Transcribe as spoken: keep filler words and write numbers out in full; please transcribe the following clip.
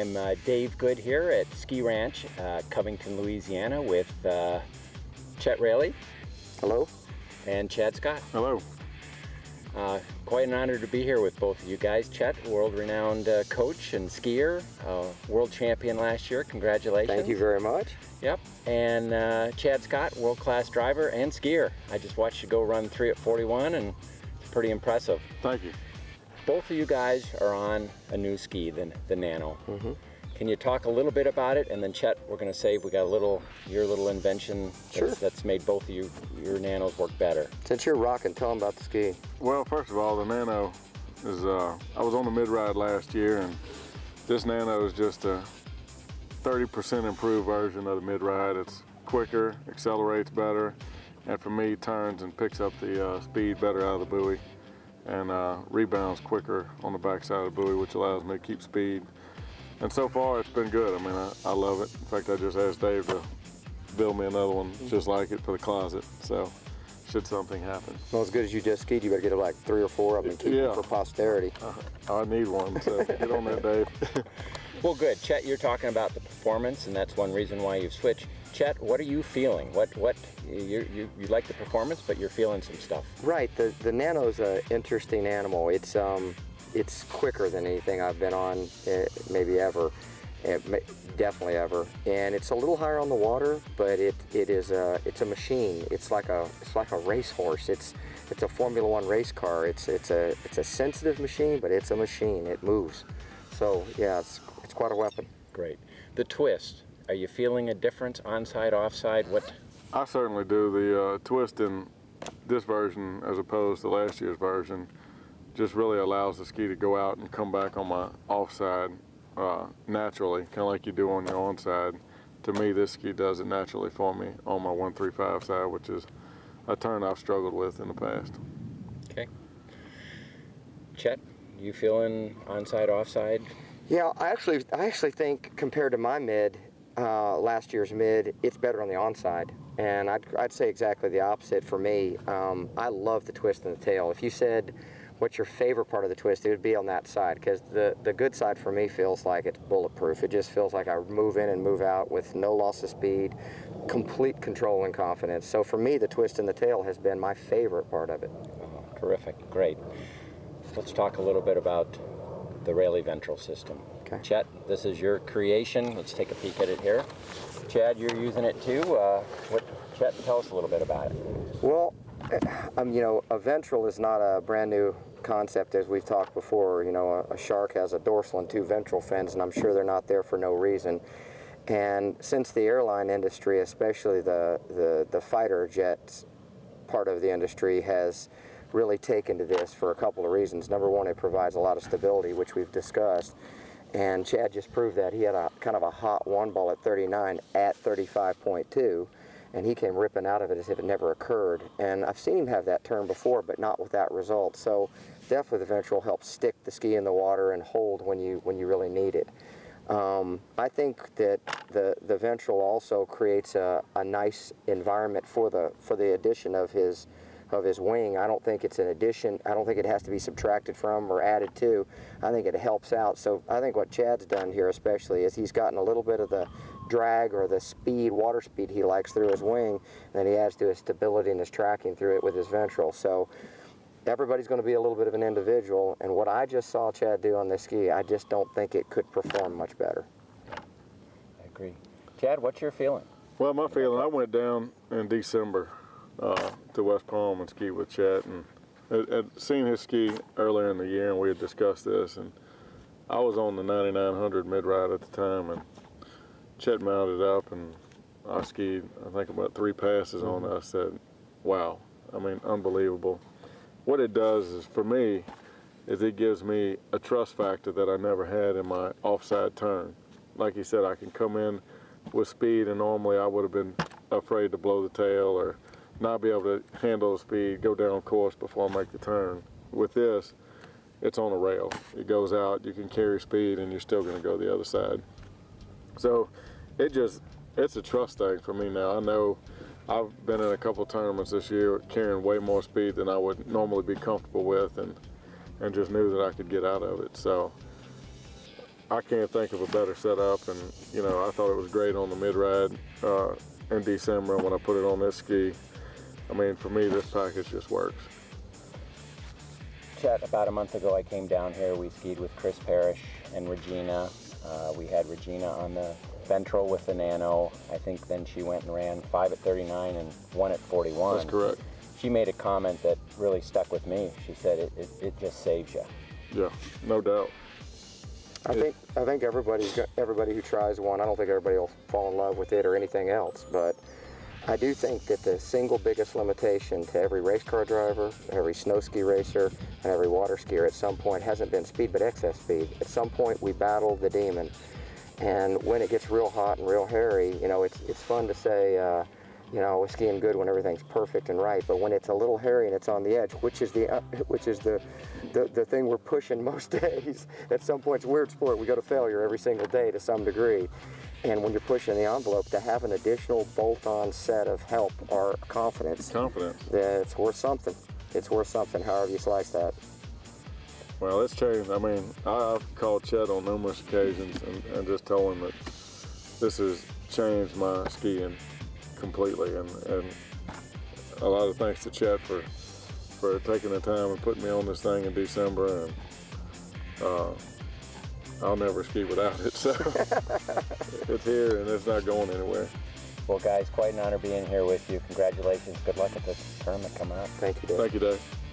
am uh, Dave Goode here at Ski Ranch, uh, Covington, Louisiana, with uh, Chet Raley. Hello. And Chad Scott. Hello. Uh, quite an honor to be here with both of you guys. Chet, world-renowned uh, coach and skier, uh, world champion last year. Congratulations. Thank you very much. Yep. And uh, Chad Scott, world-class driver and skier. I just watched you go run three at forty-one, and it's pretty impressive. Thank you. Both of you guys are on a new ski, the, the Nano. Mm-hmm. Can you talk a little bit about it? And then Chet, we're going to save, we got a little, your little invention sure. that's, that's made both of you, your Nanos work better. Since you're rocking, tell them about the ski. Well, first of all, the Nano is, uh, I was on the mid-ride last year, and this Nano is just a thirty percent improved version of the mid-ride. It's quicker, accelerates better, and for me, turns and picks up the uh, speed better out of the buoy, and uh, rebounds quicker on the backside of the buoy, which allows me to keep speed. And so far, it's been good. I mean, I, I love it. In fact, I just asked Dave to build me another one just like it for the closet. So, should something happen. Well, as good as you just skied, you better get like three or four of them and keep yeah. them for posterity. Uh, I need one, so get on that, Dave. Well, good. Chet, you're talking about the performance, and that's one reason why you've switched. Chet, what are you feeling? What, what, you, you, you like the performance, but you're feeling some stuff. Right. The, the Nano's an interesting animal. It's, um, It's quicker than anything I've been on, uh, maybe ever, uh, definitely ever. And it's a little higher on the water, but it it is a it's a machine. It's like a it's like a racehorse. It's it's a Formula One race car. It's it's a it's a sensitive machine, but it's a machine. It moves. So yeah, it's it's quite a weapon. Great. The twist. Are you feeling a difference onside, offside? What? I certainly do. The uh, twist in this version, as opposed to last year's version, just really allows the ski to go out and come back on my offside uh, naturally, kind of like you do on your onside. To me, this ski does it naturally for me on my one three five side, which is a turn I've struggled with in the past. Okay. Chet, you feeling onside, offside? Yeah, I actually, I actually think compared to my mid, uh, last year's mid, it's better on the onside. And I'd, I'd say exactly the opposite for me. Um, I love the twist in the tail. If you said, what's your favorite part of the twist? It would be on that side, because the, the good side for me feels like it's bulletproof. It just feels like I move in and move out with no loss of speed, complete control and confidence. So for me, the twist in the tail has been my favorite part of it. Oh, terrific, great. Let's talk a little bit about the Raley ventral system. Okay. Chet, this is your creation. Let's take a peek at it here. Chad, you're using it too. Uh, what, Chet, tell us a little bit about it. Well, um, you know, a ventral is not a brand new concept, as we've talked before. You know, a, a shark has a dorsal and two ventral fins, and I'm sure they're not there for no reason. And since the airline industry, especially the the, the fighter jets part of the industry, has really taken to this for a couple of reasons. Number one, it provides a lot of stability, which we've discussed, and Chad just proved that. He had a kind of a hot one ball at thirty-nine at thirty-five point two, and he came ripping out of it as if it never occurred. And I've seen him have that turn before, but not with that result. So definitely the ventral helps stick the ski in the water and hold when you when you really need it. Um, I think that the, the ventral also creates a, a nice environment for the for the addition of his of his wing. I don't think it's an addition. I don't think it has to be subtracted from or added to. I think it helps out. So I think what Chad's done here especially is he's gotten a little bit of the drag or the speed, water speed he likes through his wing, and then he adds to his stability and his tracking through it with his ventral. So everybody's going to be a little bit of an individual, and what I just saw Chad do on this ski, I just don't think it could perform much better. I agree. Chad, what's your feeling? Well, my feeling, I went down in December uh, to West Palm and skied with Chet, and I'd seen his ski earlier in the year, and we had discussed this, and I was on the ninety-nine hundred mid-ride at the time, and Chet mounted up, and I skied, I think, about three passes on it. I said, wow, I mean, unbelievable. What it does is, for me, is it gives me a trust factor that I never had in my offside turn. Like he said, I can come in with speed, and normally I would have been afraid to blow the tail or not be able to handle the speed, go down course before I make the turn. With this, it's on a rail. It goes out, you can carry speed, and you're still going to go the other side. So it just, it's a trust thing for me now. I know I've been in a couple tournaments this year carrying way more speed than I would normally be comfortable with, and, and just knew that I could get out of it. So I can't think of a better setup, and you know, I thought it was great on the mid-ride uh, in December, and when I put it on this ski, I mean, for me, this package just works. Chet, about a month ago, I came down here. We skied with Chris Parrish and Regina. Uh, we had Regina on the ventral with the Nano. I think then she went and ran five at thirty-nine and one at forty-one. That's correct. She made a comment that really stuck with me. She said, it, it, it just saves you. Yeah, no doubt. I think I think everybody's got, everybody who tries one, I don't think everybody will fall in love with it or anything else, but I do think that the single biggest limitation to every race car driver, every snow ski racer, and every water skier at some point hasn't been speed but excess speed. At some point we battle the demon, and when it gets real hot and real hairy, you know, it's, it's fun to say, uh, you know, we're skiing good when everything's perfect and right, but when it's a little hairy and it's on the edge, which is the, uh, which is the The, the thing we're pushing most days. At some point, it's a weird sport. We go to failure every single day to some degree. And when you're pushing the envelope, to have an additional bolt-on set of help or confidence, confidence, it's worth something. It's worth something, however you slice that. Well, it's changed. I mean, I've called Chet on numerous occasions and, and just told him that this has changed my skiing completely. And, and a lot of thanks to Chet for for taking the time and putting me on this thing in December, and uh, I'll never ski without it, so it's here and it's not going anywhere. Well guys, quite an honor being here with you. Congratulations, good luck at the tournament coming up. Thank you, Dave. Thank you, Dave.